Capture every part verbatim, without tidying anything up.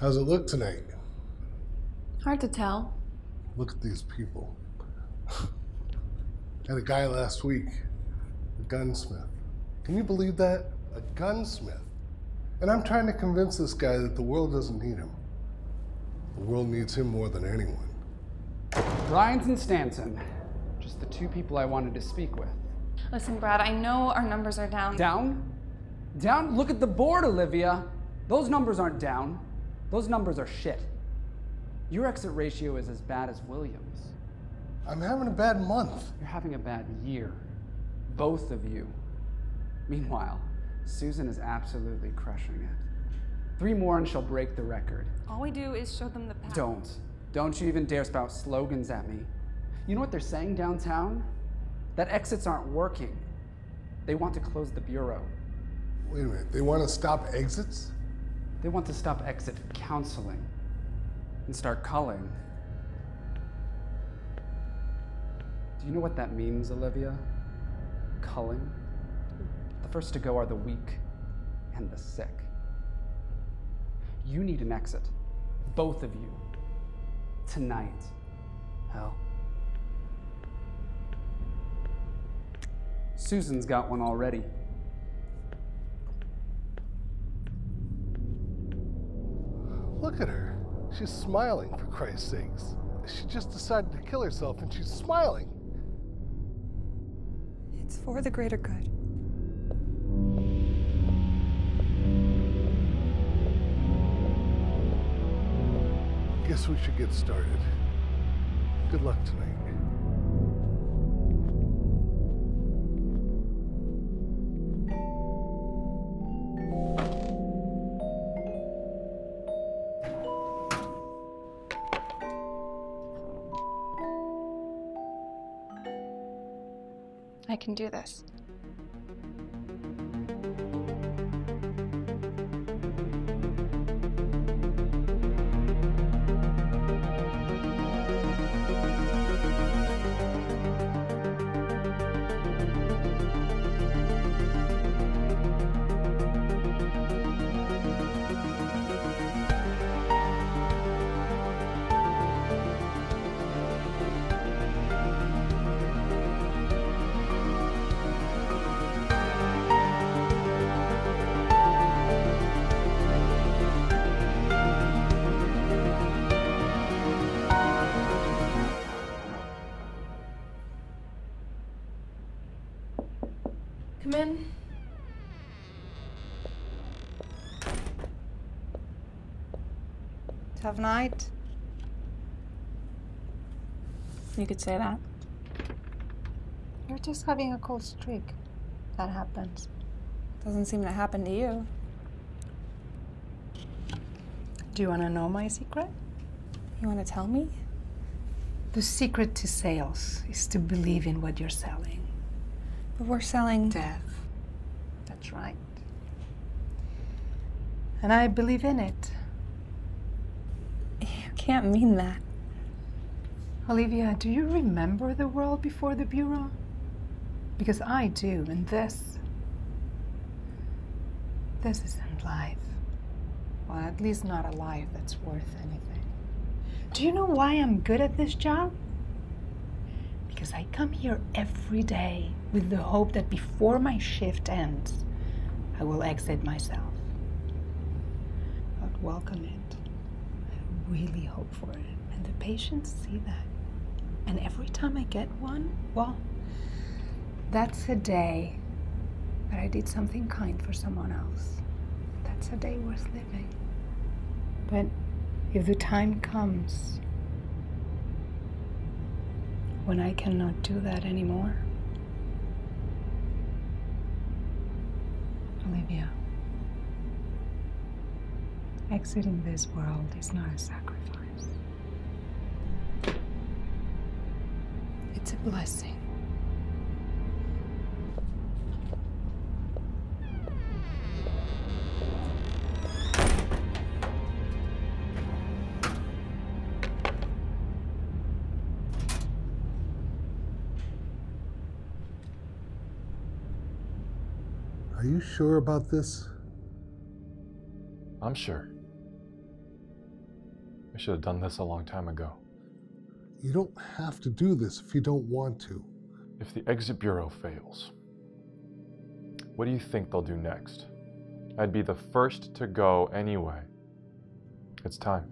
How's it look tonight? Hard to tell. Look at these people. Had a guy last week, a gunsmith. Can you believe that? A gunsmith. And I'm trying to convince this guy that the world doesn't need him. The world needs him more than anyone. Ryans and Stanson. Just the two people I wanted to speak with. Listen, Brad, I know our numbers are down. Down? Down? Look at the board, Olivia. Those numbers aren't down. Those numbers are shit. Your exit ratio is as bad as Williams. I'm having a bad month. You're having a bad year. Both of you. Meanwhile, Susan is absolutely crushing it. Three more and she'll break the record. All we do is show them the path. Don't. Don't you even dare spout slogans at me. You know what they're saying downtown? That exits aren't working. They want to close the Bureau. Wait a minute, they want to stop exits? They want to stop exit counseling and start culling. Do you know what that means, Olivia? Culling? The first to go are the weak and the sick. You need an exit, both of you, tonight. Hell. Susan's got one already. Look at her. She's smiling, for Christ's sakes. She just decided to kill herself and she's smiling. It's for the greater good. Guess we should get started. Good luck tonight. I can do this. Come in. Tough night. You could say that. You're just having a cold streak. That happens. Doesn't seem to happen to you. Do you want to know my secret? You want to tell me? The secret to sales is to believe in what you're selling. We're selling death. That's right. And I believe in it. You can't mean that. Olivia, do you remember the world before the Bureau? Because I do, and this, this isn't life. Well, at least not a life that's worth anything. Do you know why I'm good at this job? Because I come here every day with the hope that before my shift ends, I will exit myself. I'd welcome it. I really hope for it. And the patients see that. And every time I get one, well, that's a day that I did something kind for someone else. That's a day worth living. But if the time comes when I cannot do that anymore, Olivia, exiting this world is not a sacrifice. It's a blessing. Are you sure about this? I'm sure. should have done this a long time ago. You don't have to do this if you don't want to. If the Exit Bureau fails, what do you think they'll do next? I'd be the first to go anyway. It's time.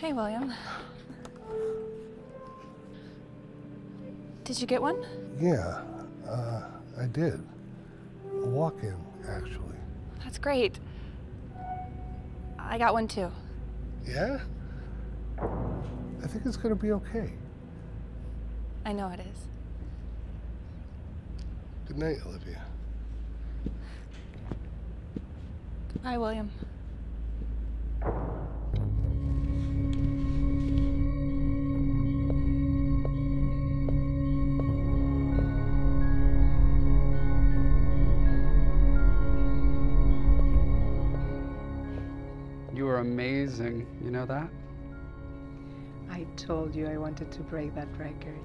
Hey, William. Did you get one? Yeah, uh, I did. A walk-in, actually. That's great. I got one too. Yeah? I think it's gonna be okay. I know it is. Good night, Olivia. Goodbye, William. You are amazing. You know that? I told you I wanted to break that record.